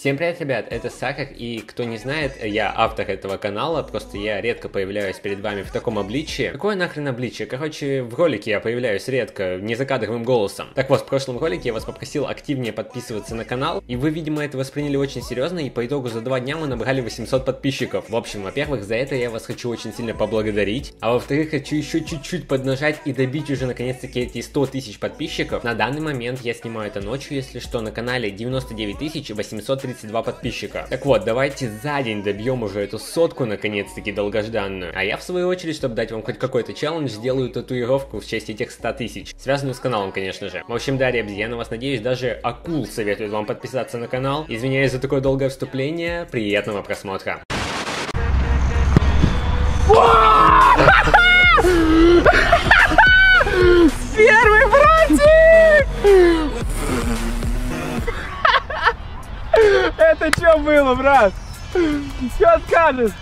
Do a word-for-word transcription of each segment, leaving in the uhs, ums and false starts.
Всем привет, ребят, это Сакар, и кто не знает, я автор этого канала, просто я редко появляюсь перед вами в таком обличии. Какое нахрен обличие? Короче, в ролике я появляюсь редко, не закадровым голосом. Так вот, в прошлом ролике я вас попросил активнее подписываться на канал, и вы, видимо, это восприняли очень серьезно, и по итогу за два дня мы набрали восемьсот подписчиков. В общем, во-первых, за это я вас хочу очень сильно поблагодарить, а во-вторых, хочу еще чуть-чуть поднажать и добить уже наконец-таки эти сто тысяч подписчиков. На данный момент я снимаю это ночью, если что, на канале девяносто девять тысяч восемьсот тридцать два подписчика. Так вот, давайте за день добьем уже эту сотку, наконец-таки, долгожданную. А я, в свою очередь, чтобы дать вам хоть какой-то челлендж, сделаю татуировку в честь этих ста тысяч. Связанную с каналом, конечно же. В общем, да, ребзи, я на вас надеюсь, даже акул советует вам подписаться на канал. Извиняюсь за такое долгое вступление. Приятного просмотра. Первый братик! Это что было, брат? Что скажешь?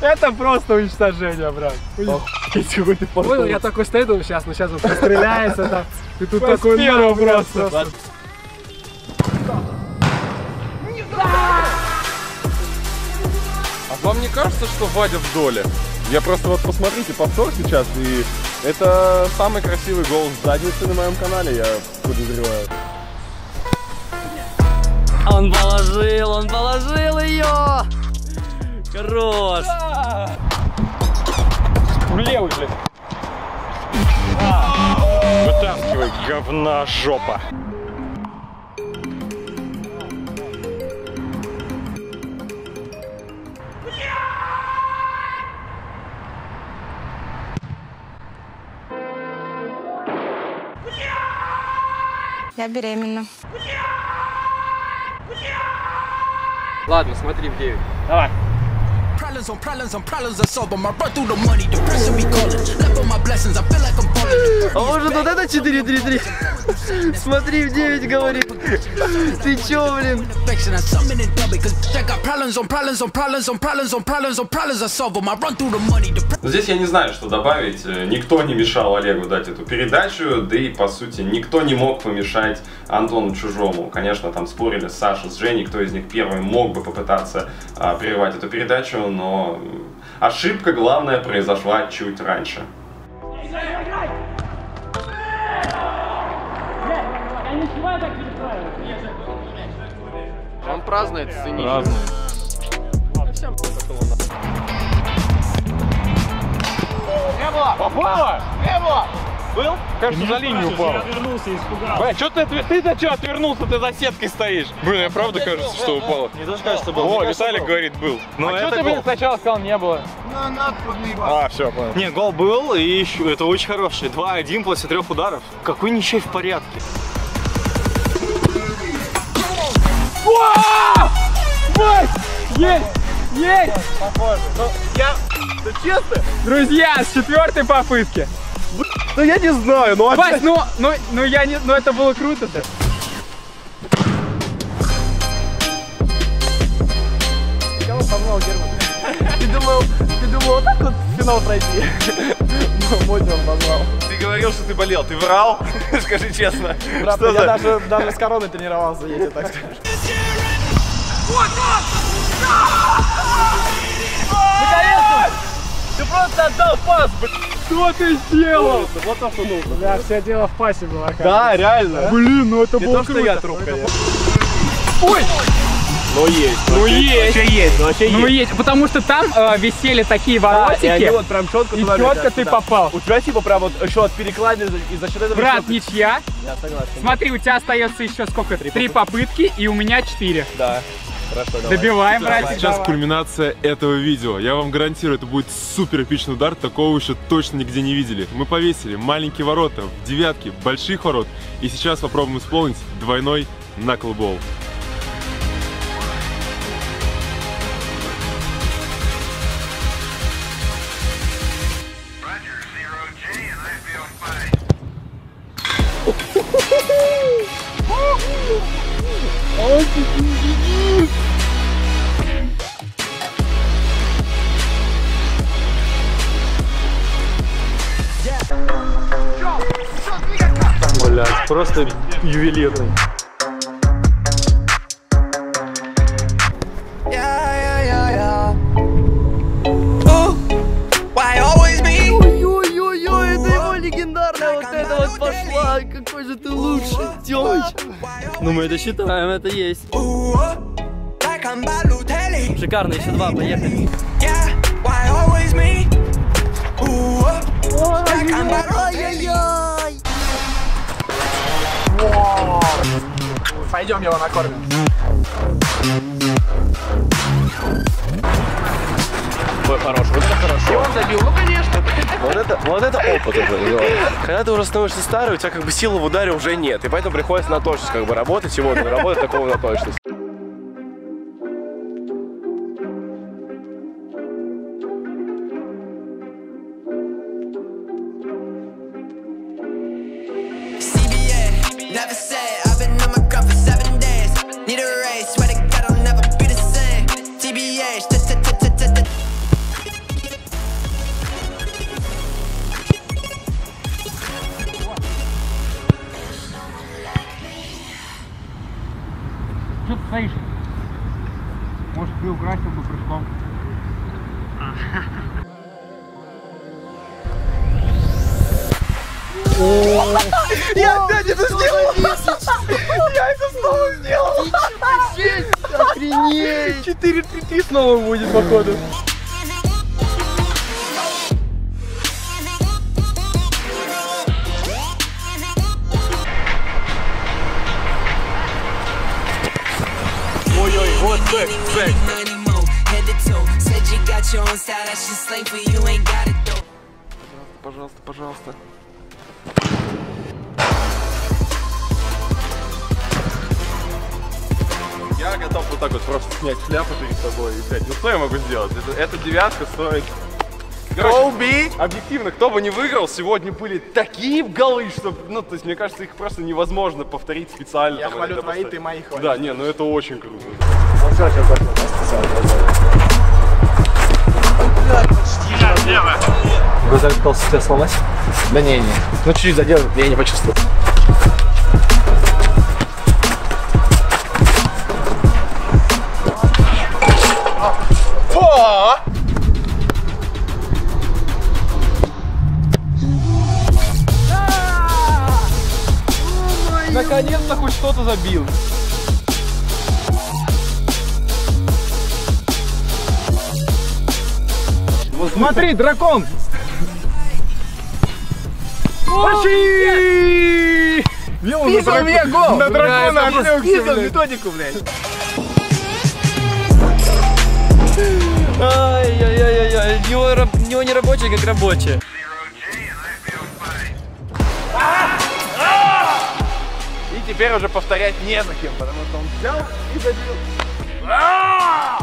Это просто уничтожение, брат. Понял, я такой стою, думаю, сейчас, ну сейчас он постреляется там. Ты тут такой нервный просто. А вам не кажется, что Вадя в доле? Я просто вот посмотрите повтор сейчас, и это самый красивый гол с задницы на моем канале, я подозреваю. Он положил, он положил ее! Хорош! Да! Левый, блядь! А! Вытаскивай, говна жопа! Я беременна. Ладно, смотри в девять. Давай. А может вот это четыре три три? Смотри в девять, говорит. Ты чё, блин? Здесь я не знаю, что добавить. Никто не мешал Олегу дать эту передачу, да и, по сути, никто не мог помешать Антону Чужому. Конечно, там спорили Саша с Женей, кто из них первый мог бы попытаться а, прервать эту передачу, но ошибка, главная, произошла чуть раньше. Он празднует, ценитель. Празднует. Не было! Попало! Не было! Был? Кажется, за линию упал. Я отвернулся и испугался. Бля, что ты, ты, ты что отвернулся? Ты за сеткой стоишь. Блин, я правда кажется, что упало. Не даже кажется, было. О, Виталик говорит, был. А что ты, блин, сначала сказал, не было? Ну, надо поднаебаться. А, все, понял. Не, гол был, и еще это очень хороший. два один после трех ударов. Какой ничей в порядке. Есть! Есть! Похоже. Я... Да честно? Друзья, с четвертой попытки. Ну я не знаю, ну... Вась, ну, ну, ну я не... Ну это было круто-то. Я вот позвал Герман. Ты думал, ты думал вот так вот в финал пройти? Ну, Мотя он позвал. Ты говорил, что ты болел, ты врал? Скажи честно. Брат, что я даже, даже с короной тренировался, если так скажешь. Вот он! Ты просто отдал пас, блядь! Что ты сделал? Вот так вот нужно. Да, все дело в пасе было. Конечно. Да, реально. Блин, ну это было круто. Я труп, конечно. Ой! Ну есть. Ну есть. Вообще есть. Вообще ну есть. Потому что там э, висели такие воротики. Да, и они вот прям четко туда. И четко ты попал. У тебя типа прям вот еще от перекладины и за счет этого... Брат, ничья. Я согласен. Смотри, у тебя остается еще сколько? Три, Три попытки. попытки, и у меня четыре. Да. Хорошо, добиваем, братик. Сейчас давай. Кульминация этого видео. Я вам гарантирую, это будет супер эпичный удар. Такого еще точно нигде не видели. Мы повесили маленькие ворота в девятке, больших ворот. И сейчас попробуем исполнить двойной наклбол. Блядь, просто ювелирный. Ай, какой же ты лучший, Демыч. Ну мы это считаем, это есть. Шикарно, еще два, поехали. Ай-яй-яй. Пойдем его накормим. Ой, хорош, вот это хорошо. И он забил, ну конечно. Вот это, вот это опыт уже. Когда ты уже становишься старый, у тебя как бы силы в ударе уже нет. И поэтому приходится на точность как бы работать. Сегодня работать такого на точность. Что ты стоишь? Может, ты украсил бы прыжком? Я опять это сделал! Я это снова сделал! Охренеть! четыре три три снова будет, походу. Back, back. Пожалуйста, пожалуйста, пожалуйста. Я готов вот так вот просто снять шляпу перед собой и, блядь, ну что я могу сделать? Это, эта девятка стоит... Короче, объективно, кто бы не выиграл, сегодня были такие голы, что, ну, то есть, мне кажется, их просто невозможно повторить специально. Я там, хвалю твои, ты мои хвалишь. Да, не, ну это очень круто. Ну все, сейчас закончим. Газель пытался тебя сломать? Да не, не. Ну чуть-чуть задерживает, я не почувствовал. Наконец-то хоть что-то забил. Вот смотри, дракон! Пошли! Списал мне гол! На дракона отвлекся, методику, блядь! Ай-яй-яй-яй-яй, у него не рабочая, как рабочая. Теперь уже повторять не за кем, потому что он взял и забил. А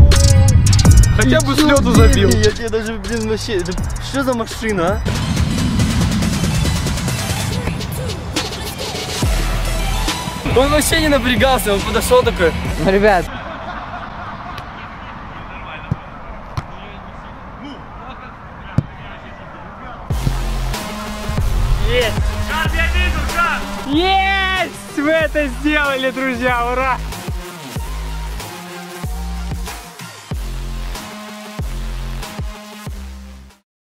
-а -а! Хотя бы слету забил. Я тебе даже, блин, вообще, это, что за машина, а? Он вообще не напрягался, он подошел такой. Ребят. Есть! Есть! Вы это сделали, друзья! Ура!